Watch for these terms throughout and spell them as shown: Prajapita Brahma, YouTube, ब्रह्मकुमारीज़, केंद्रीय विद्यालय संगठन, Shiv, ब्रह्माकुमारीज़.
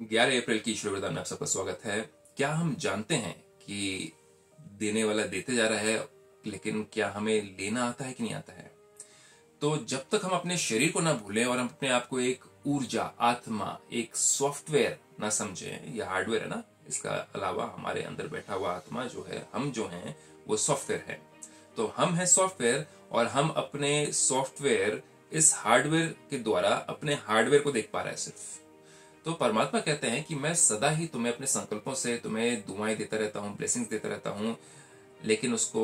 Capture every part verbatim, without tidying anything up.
ग्यारह अप्रैल की ईश्वर वरदान में आप सबका स्वागत है। क्या हम जानते हैं कि देने वाला देते जा रहा है, लेकिन क्या हमें लेना आता है कि नहीं आता है? तो जब तक हम अपने शरीर को ना भूलें और हम अपने आप को एक ऊर्जा, आत्मा, एक सॉफ्टवेयर ना समझें, या हार्डवेयर है ना, इसका अलावा हमारे अंदर बैठा हुआ आत्मा जो है, हम जो हैं वो सॉफ्टवेयर है। तो हम हैं सॉफ्टवेयर और हम अपने सॉफ्टवेयर इस हार्डवेयर के द्वारा अपने हार्डवेयर को देख पा रहा है सिर्फ। तो परमात्मा कहते हैं कि मैं सदा ही तुम्हें अपने संकल्पों से तुम्हें दुआएं देता रहता हूँ, ब्लेसिंग्स देता रहता हूँ, लेकिन उसको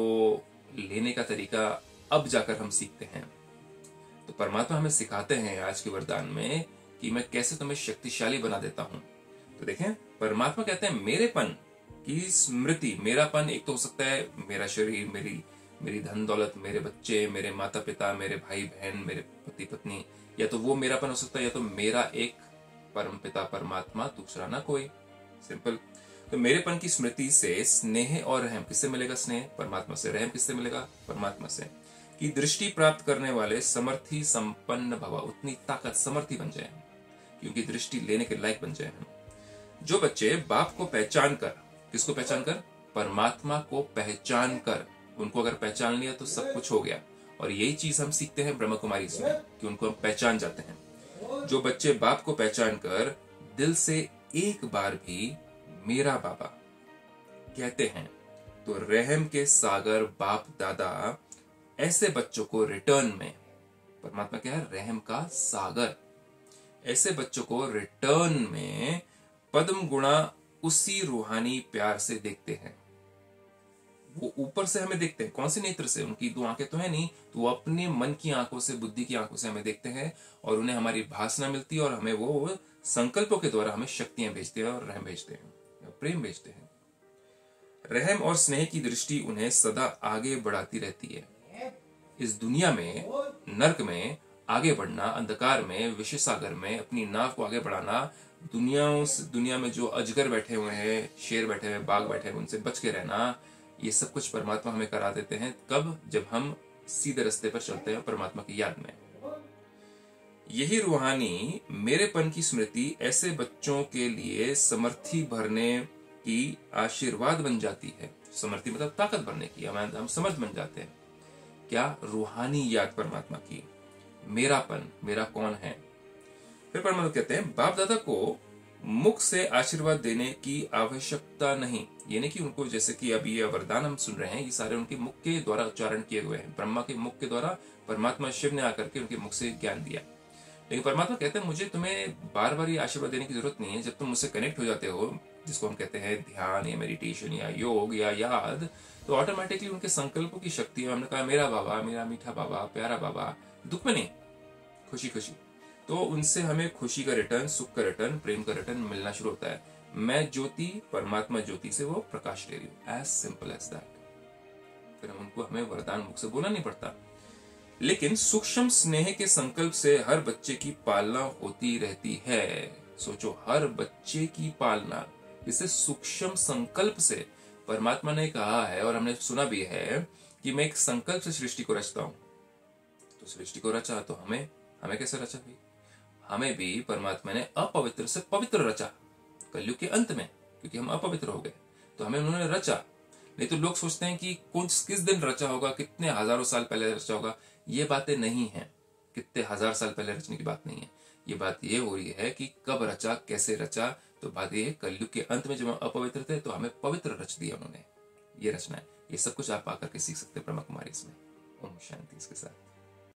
लेने का तरीका अब जाकर हम सीखते हैं। तो परमात्मा हमें सिखाते हैं आज के वरदान में कि मैं कैसे तुम्हें शक्तिशाली बना देता हूँ। तो देखें, परमात्मा कहते हैं मेरेपन की स्मृति, मेरापन एक तो हो सकता है मेरा शरीर, मेरी मेरी धन दौलत, मेरे बच्चे, मेरे माता पिता, मेरे भाई बहन, मेरे पति पत्नी, या तो वो मेरापन हो सकता है, या तो मेरा एक परम पिता परमात्मा, दूसरा ना कोई, सिंपल। तो मेरेपन की स्मृति से स्नेह और रहम, किससे मिलेगा स्नेह? परमात्मा से। रहम किससे मिलेगा? परमात्मा से। कि दृष्टि प्राप्त करने वाले समर्थी संपन्न भवा, उतनी ताकत समर्थी बन जाए, क्योंकि दृष्टि लेने के लायक बन जाए। जो बच्चे बाप को पहचान कर, किसको पहचान कर? परमात्मा को पहचान कर, उनको अगर पहचान लिया तो सब कुछ हो गया। और यही चीज हम सीखते हैं ब्रह्मकुमारीज़ में कि उनको हम पहचान जाते हैं। जो बच्चे बाप को पहचान कर दिल से एक बार भी मेरा बाबा कहते हैं, तो रहम के सागर बाप दादा ऐसे बच्चों को रिटर्न में, परमात्मा क्या है? रहम का सागर। ऐसे बच्चों को रिटर्न में पद्म गुणा उसी रूहानी प्यार से देखते हैं। वो ऊपर से हमें देखते हैं, कौन से नेत्र से? उनकी दो आंखें तो है नहीं, तो वो अपने मन की आंखों से, बुद्धि की आंखों से हमें देखते हैं और उन्हें हमारी भासना मिलती है और हमें वो संकल्पों के द्वारा हमें शक्तियां भेजते हैं और रहम भेजते हैं, प्रेम भेजते हैं। रहम और स्नेह की दृष्टि उन्हें सदा आगे बढ़ाती रहती है। इस दुनिया में, नर्क में आगे बढ़ना, अंधकार में, विश्व सागर में अपनी नाव को आगे बढ़ाना, दुनिया दुनिया में जो अजगर बैठे हुए हैं, शेर बैठे हुए, बाघ बैठे हुए, उनसे बच के रहना, ये सब कुछ परमात्मा हमें करा देते हैं। कब? जब हम सीधे रास्ते पर चलते हैं परमात्मा की याद में। यही रूहानी मेरेपन की स्मृति ऐसे बच्चों के लिए समर्थी भरने की आशीर्वाद बन जाती है। समर्थी मतलब ताकत भरने की, हम समर्थ बन जाते हैं। क्या? रूहानी याद परमात्मा की, मेरापन, मेरा कौन है। फिर परमात्मा कहते हैं बाप दादा को मुख से आशीर्वाद देने की आवश्यकता नहीं, यानी कि उनको, जैसे कि अभी ये वरदान हम सुन रहे हैं, ये सारे उनके मुख के द्वारा उच्चारण किए हुए हैं। ब्रह्मा के मुख के द्वारा परमात्मा शिव ने आकर के उनके मुख से ज्ञान दिया। लेकिन परमात्मा कहते हैं मुझे तुम्हें बार बार ये आशीर्वाद देने की जरूरत नहीं है। जब तुम मुझसे कनेक्ट हो जाते हो, जिसको हम कहते हैं ध्यान या मेडिटेशन या योग या याद, तो ऑटोमेटिकली उनके संकल्पों की शक्ति, हमने कहा मेरा बाबा, मेरा मीठा बाबा, प्यारा बाबा, दुख में नहीं, खुशी खुशी, तो उनसे हमें खुशी का रिटर्न, सुख का रिटर्न, प्रेम का रिटर्न मिलना शुरू होता है। मैं ज्योति, परमात्मा ज्योति से वो प्रकाश ले रही हूं, एज सिंपल एज दैट। फिर हम उनको, हमें वरदान मुख से बोलना नहीं पड़ता। लेकिन सूक्ष्म स्नेह के संकल्प से हर बच्चे की पालना होती रहती है। सोचो, हर बच्चे की पालना, इसे सूक्ष्म संकल्प से परमात्मा ने कहा है और हमने सुना भी है कि मैं एक संकल्प से सृष्टि को रचता हूं। तो सृष्टि को रचा, तो हमें हमें कैसे रचा भाई? हमें भी परमात्मा ने अपवित्र से पवित्र रचा, कलयुग के अंत में, क्योंकि हम अपवित्र हो गए, तो हमें उन्होंने रचा। नहीं तो लोग सोचते हैं कि कौन किस दिन रचा होगा, कितने हजारों साल पहले रचा होगा, ये बातें नहीं है। कितने हजार साल पहले रचने की बात नहीं है, ये बात ये हो रही है कि कब रचा, कैसे रचा। तो बात ये है, कलयुग के अंत में जब हम अपवित्र थे तो हमें पवित्र रच दिया उन्होंने। ये रचना है, ये सब कुछ आप आकर के सीख सकते हैं ब्रह्माकुमारीज़ में। ओम शांति इसके साथ।